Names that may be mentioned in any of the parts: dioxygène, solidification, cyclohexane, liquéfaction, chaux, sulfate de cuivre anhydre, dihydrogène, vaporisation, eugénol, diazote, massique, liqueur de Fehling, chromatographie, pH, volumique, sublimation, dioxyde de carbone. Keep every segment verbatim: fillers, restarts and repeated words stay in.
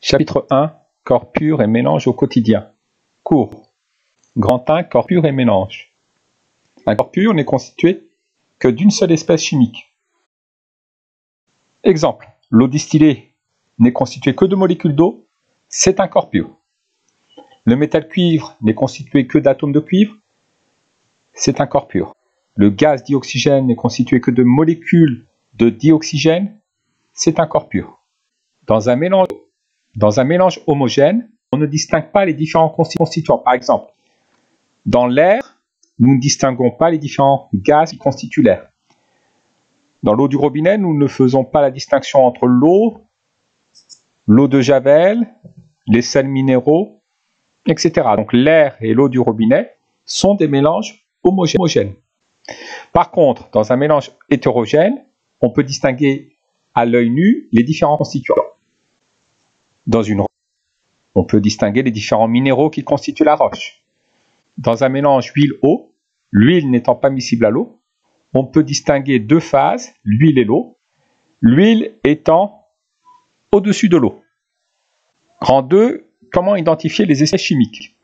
Chapitre un. Corps pur et mélange au quotidien. Cours. Grand un. Corps pur et mélange. Un corps pur n'est constitué que d'une seule espèce chimique. Exemple. L'eau distillée n'est constituée que de molécules d'eau, c'est un corps pur. Le métal cuivre n'est constitué que d'atomes de cuivre, c'est un corps pur. Le gaz dioxygène n'est constitué que de molécules de dioxygène, c'est un corps pur. Dans un mélange, dans un mélange homogène, on ne distingue pas les différents constituants. Par exemple, dans l'air, nous ne distinguons pas les différents gaz qui constituent l'air. Dans l'eau du robinet, nous ne faisons pas la distinction entre l'eau, l'eau de Javel, les sels minéraux, et cetera. Donc l'air et l'eau du robinet sont des mélanges homogènes. Par contre, dans un mélange hétérogène, on peut distinguer à l'œil nu les différents constituants. Dans une roche, on peut distinguer les différents minéraux qui constituent la roche. Dans un mélange huile-eau, l'huile n'étant pas miscible à l'eau, on peut distinguer deux phases, l'huile et l'eau, l'huile étant au-dessus de l'eau. Grand deux. Comment identifier les espèces chimiques?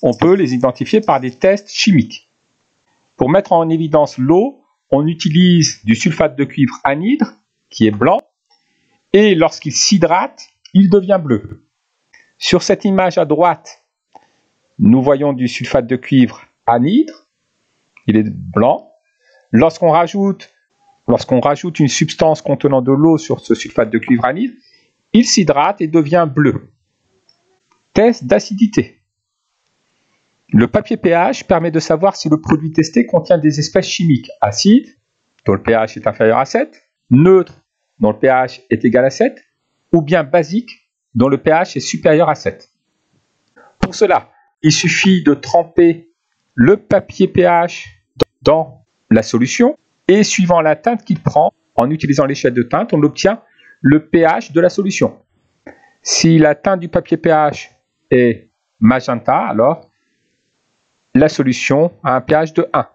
On peut les identifier par des tests chimiques. Pour mettre en évidence l'eau, on utilise du sulfate de cuivre anhydre, qui est blanc, et lorsqu'il s'hydrate, il devient bleu. Sur cette image à droite, nous voyons du sulfate de cuivre anhydre, il est blanc. Lorsqu'on rajoute, lorsqu'on rajoute une substance contenant de l'eau sur ce sulfate de cuivre anhydre, il s'hydrate et devient bleu. Test d'acidité. Le papier pH permet de savoir si le produit testé contient des espèces chimiques acides, dont le pH est inférieur à sept, neutre, dont le pH est égal à sept, ou bien basique, dont le pH est supérieur à sept. Pour cela, il suffit de tremper le papier pH dans la solution et suivant la teinte qu'il prend, en utilisant l'échelle de teinte, on obtient le pH de la solution. Si la teinte du papier pH est magenta, alors la solution a un pH de un.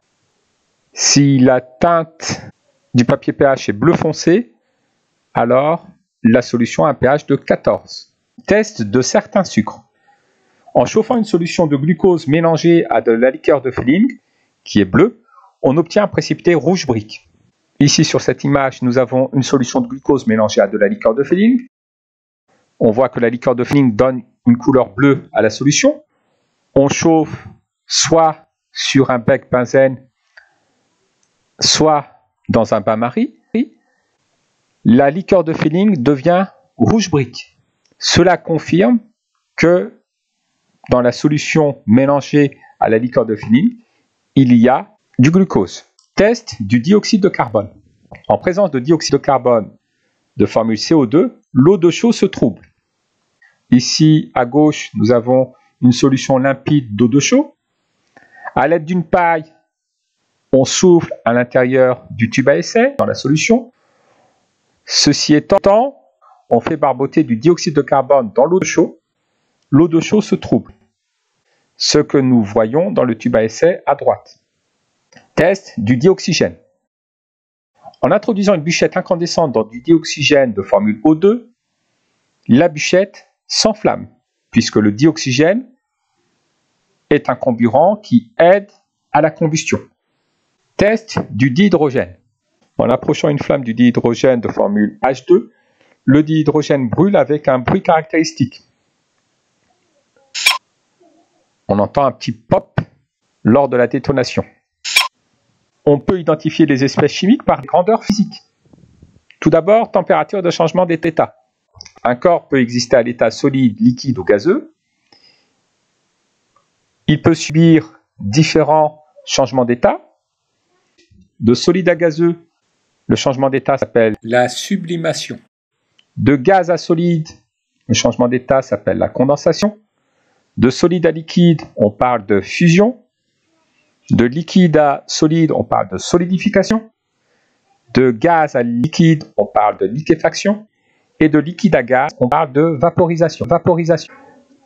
Si la teinte du papier pH est bleu foncé, alors la solution a un pH de quatorze. Test de certains sucres. En chauffant une solution de glucose mélangée à de la liqueur de Fehling, qui est bleue, on obtient un précipité rouge brique. Ici, sur cette image, nous avons une solution de glucose mélangée à de la liqueur de Fehling. On voit que la liqueur de Fehling donne une couleur bleue à la solution. On chauffe soit sur un bec benzène, soit dans un bain-marie. La liqueur de Fehling devient rouge brique. Cela confirme que dans la solution mélangée à la liqueur de Fehling, il y a du glucose. Test du dioxyde de carbone. En présence de dioxyde de carbone de formule C O deux, l'eau de chaux se trouble. Ici, à gauche, nous avons une solution limpide d'eau de chaux. À l'aide d'une paille, on souffle à l'intérieur du tube à essai dans la solution. Ceci étant, on fait barboter du dioxyde de carbone dans l'eau de chaux. L'eau de chaux se trouble. Ce que nous voyons dans le tube à essai à droite. Test du dioxygène. En introduisant une bûchette incandescente dans du dioxygène de formule O deux, la bûchette s'enflamme, puisque le dioxygène est un comburant qui aide à la combustion. Test du dihydrogène. En approchant une flamme du dihydrogène de formule H deux, le dihydrogène brûle avec un bruit caractéristique. On entend un petit pop lors de la détonation. On peut identifier les espèces chimiques par grandeur physique. Tout d'abord, température de changement d'état. Un corps peut exister à l'état solide, liquide ou gazeux. Il peut subir différents changements d'état. De solide à gazeux, le changement d'état s'appelle la sublimation. De gaz à solide, le changement d'état s'appelle la condensation. De solide à liquide, on parle de fusion. De liquide à solide, on parle de solidification. De gaz à liquide, on parle de liquéfaction. Et de liquide à gaz, on parle de vaporisation. Vaporisation.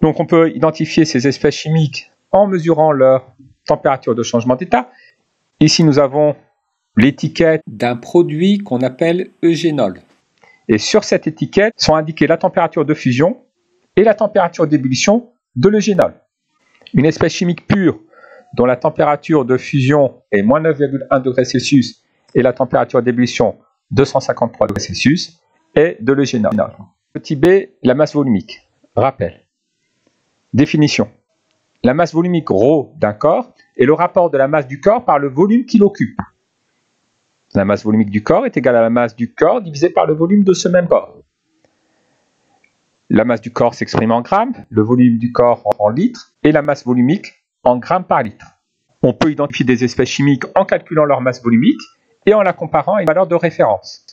Donc on peut identifier ces espèces chimiques en mesurant leur température de changement d'état. Ici nous avons l'étiquette d'un produit qu'on appelle eugénol. Et sur cette étiquette sont indiquées la température de fusion et la température d'ébullition de l'eugénol. Une espèce chimique pure dont la température de fusion est moins neuf virgule un degrés Celsius et la température d'ébullition deux cent cinquante-trois degrés Celsius est de l'eugénol. Petit b, la masse volumique. Rappel. Définition. La masse volumique ρ d'un corps est le rapport de la masse du corps par le volume qu'il occupe. La masse volumique du corps est égale à la masse du corps divisée par le volume de ce même corps. La masse du corps s'exprime en grammes, le volume du corps en litres et la masse volumique en grammes par litre. On peut identifier des espèces chimiques en calculant leur masse volumique et en la comparant à une valeur de référence.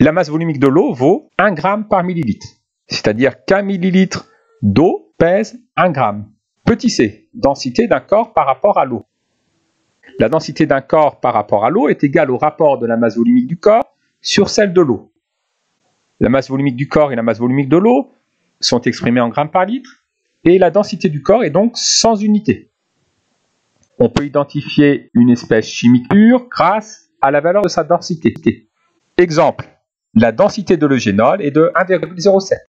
La masse volumique de l'eau vaut un gramme par millilitre, c'est-à-dire qu'un millilitre d'eau pèse un gramme. Petit c, densité d'un corps par rapport à l'eau. La densité d'un corps par rapport à l'eau est égale au rapport de la masse volumique du corps sur celle de l'eau. La masse volumique du corps et la masse volumique de l'eau sont exprimées en grammes par litre et la densité du corps est donc sans unité. On peut identifier une espèce chimique pure grâce à la valeur de sa densité. Exemple, la densité de l'eugénol est de un virgule zéro sept.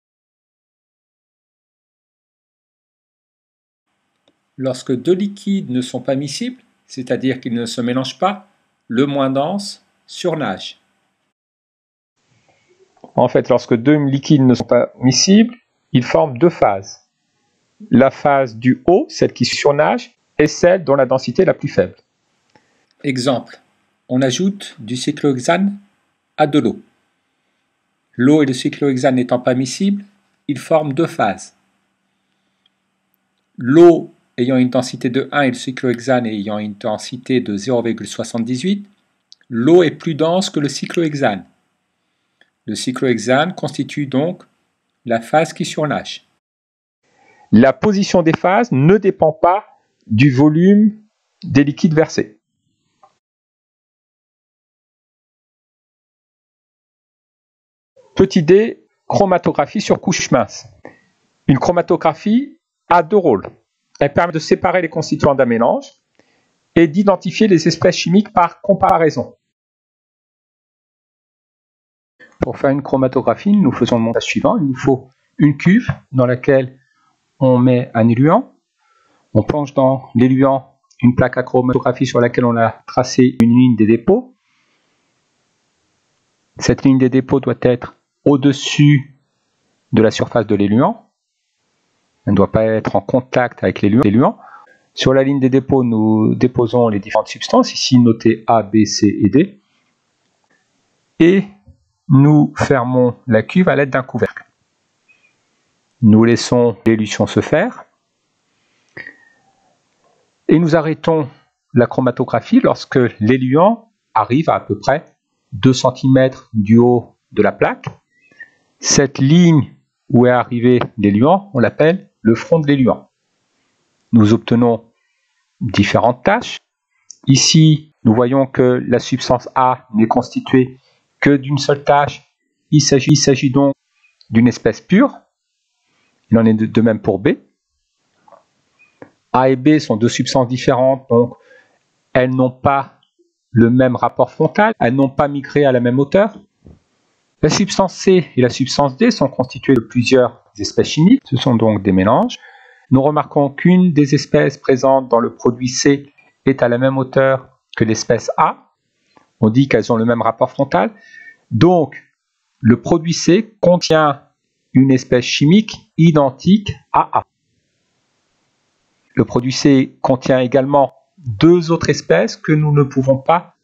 Lorsque deux liquides ne sont pas miscibles, c'est-à-dire qu'ils ne se mélangent pas, le moins dense surnage. En fait, lorsque deux liquides ne sont pas miscibles, ils forment deux phases. La phase du haut, celle qui surnage, et celle dont la densité est la plus faible. Exemple, on ajoute du cyclohexane à de l'eau. L'eau et le cyclohexane n'étant pas miscibles, ils forment deux phases. L'eau ayant une densité de un et le cyclohexane ayant une densité de zéro virgule soixante-dix-huit, l'eau est plus dense que le cyclohexane. Le cyclohexane constitue donc la phase qui surnage. La position des phases ne dépend pas du volume des liquides versés. Petit d, chromatographie sur couche mince. Une chromatographie a deux rôles. Elle permet de séparer les constituants d'un mélange et d'identifier les espèces chimiques par comparaison. Pour faire une chromatographie, nous faisons le montage suivant. Il nous faut une cuve dans laquelle on met un éluant. On plonge dans l'éluant une plaque à chromatographie sur laquelle on a tracé une ligne des dépôts. Cette ligne des dépôts doit être au-dessus de la surface de l'éluant. Elle ne doit pas être en contact avec l'éluant. Sur la ligne des dépôts, nous déposons les différentes substances, ici notées A, B, C et D. Et nous fermons la cuve à l'aide d'un couvercle. Nous laissons l'élution se faire. Et nous arrêtons la chromatographie lorsque l'éluant arrive à à peu près deux centimètres du haut de la plaque. Cette ligne où est arrivé l'éluant, on l'appelle le front de l'éluant. Nous obtenons différentes tâches. Ici, nous voyons que la substance A n'est constituée que d'une seule tâche. Il s'agit donc d'une espèce pure. Il en est de même pour B. A et B sont deux substances différentes, donc elles n'ont pas le même rapport frontal, elles n'ont pas migré à la même hauteur. La substance C et la substance D sont constituées de plusieurs espèces chimiques, ce sont donc des mélanges. Nous remarquons qu'une des espèces présentes dans le produit C est à la même hauteur que l'espèce A. On dit qu'elles ont le même rapport frontal. Donc, le produit C contient une espèce chimique identique à A. Le produit C contient également deux autres espèces que nous ne pouvons pas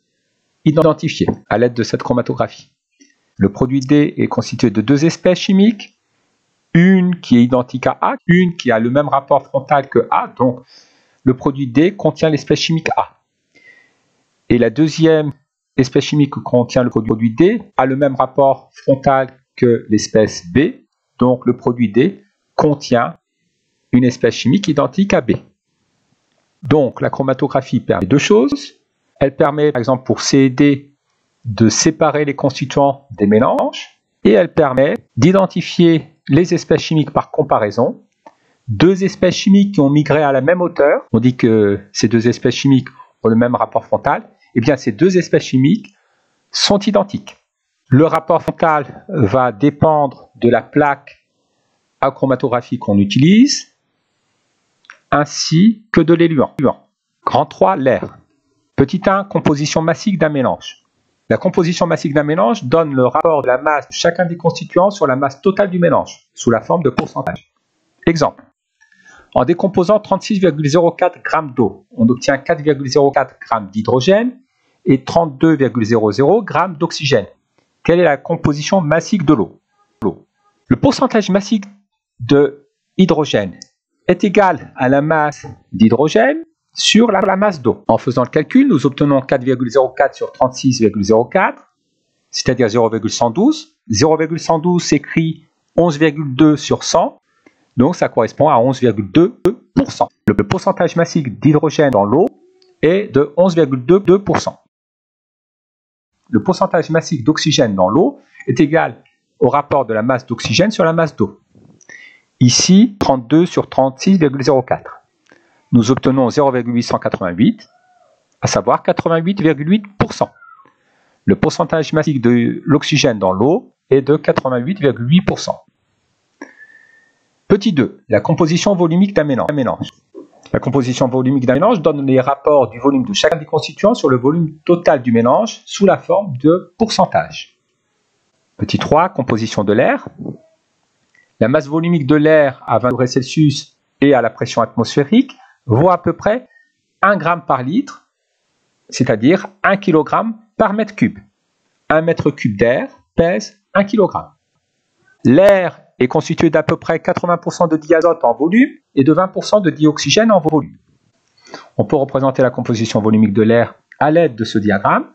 identifier à l'aide de cette chromatographie. Le produit D est constitué de deux espèces chimiques, une qui est identique à A, une qui a le même rapport frontal que A, donc le produit D contient l'espèce chimique A. Et la deuxième espèce chimique que contient le produit D a le même rapport frontal que l'espèce B, donc le produit D contient une espèce chimique identique à B. Donc la chromatographie permet deux choses. Elle permet par exemple pour C et D de séparer les constituants des mélanges et elle permet d'identifier les espèces chimiques par comparaison. Deux espèces chimiques qui ont migré à la même hauteur, on dit que ces deux espèces chimiques ont le même rapport frontal, et bien ces deux espèces chimiques sont identiques. Le rapport frontal va dépendre de la plaque achromatographique qu'on utilise, ainsi que de l'éluant. Grand trois, l'air. Petit un, composition massique d'un mélange. La composition massique d'un mélange donne le rapport de la masse de chacun des constituants sur la masse totale du mélange, sous la forme de pourcentage. Exemple. En décomposant trente-six virgule zéro quatre g d'eau, on obtient quatre virgule zéro quatre g d'hydrogène et trente-deux virgule zéro zéro g d'oxygène. Quelle est la composition massique de l'eau? Le pourcentage massique de hydrogène est égal à la masse d'hydrogène sur la, la masse d'eau. En faisant le calcul, nous obtenons quatre virgule zéro quatre sur trente-six virgule zéro quatre, c'est-à-dire zéro virgule cent douze. zéro virgule cent douze s'écrit onze virgule deux sur cent. Donc, ça correspond à onze virgule deux pour cent. Le pourcentage massique d'hydrogène dans l'eau est de onze virgule deux pour cent. Le pourcentage massique d'oxygène dans l'eau est égal au rapport de la masse d'oxygène sur la masse d'eau. Ici, trente-deux sur trente-six virgule zéro quatre. Nous obtenons zéro virgule huit cent quatre-vingt-huit, à savoir quatre-vingt-huit virgule huit pour cent. Le pourcentage massique de l'oxygène dans l'eau est de quatre-vingt-huit virgule huit pour cent. Petit deux, la composition volumique d'un mélange. La composition volumique d'un mélange donne les rapports du volume de chacun des constituants sur le volume total du mélange sous la forme de pourcentage. Petit trois, composition de l'air. La masse volumique de l'air à vingt degrés Celsius et à la pression atmosphérique vaut à peu près un g par litre, c'est-à-dire un kg par mètre cube. un mètre cube d'air pèse un kg. L'air est constitué d'à peu près quatre-vingts pour cent de diazote en volume et de vingt pour cent de dioxygène en volume. On peut représenter la composition volumique de l'air à l'aide de ce diagramme.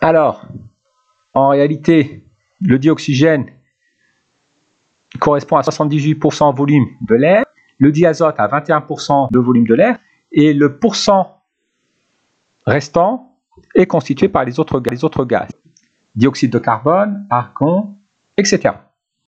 Alors, en réalité, le dioxygène correspond à soixante-dix-huit pour cent volume de l'air, le diazote à vingt et un pour cent de volume de l'air, et le pourcent restant est constitué par les autres, les autres gaz. Dioxyde de carbone, argon, et cetera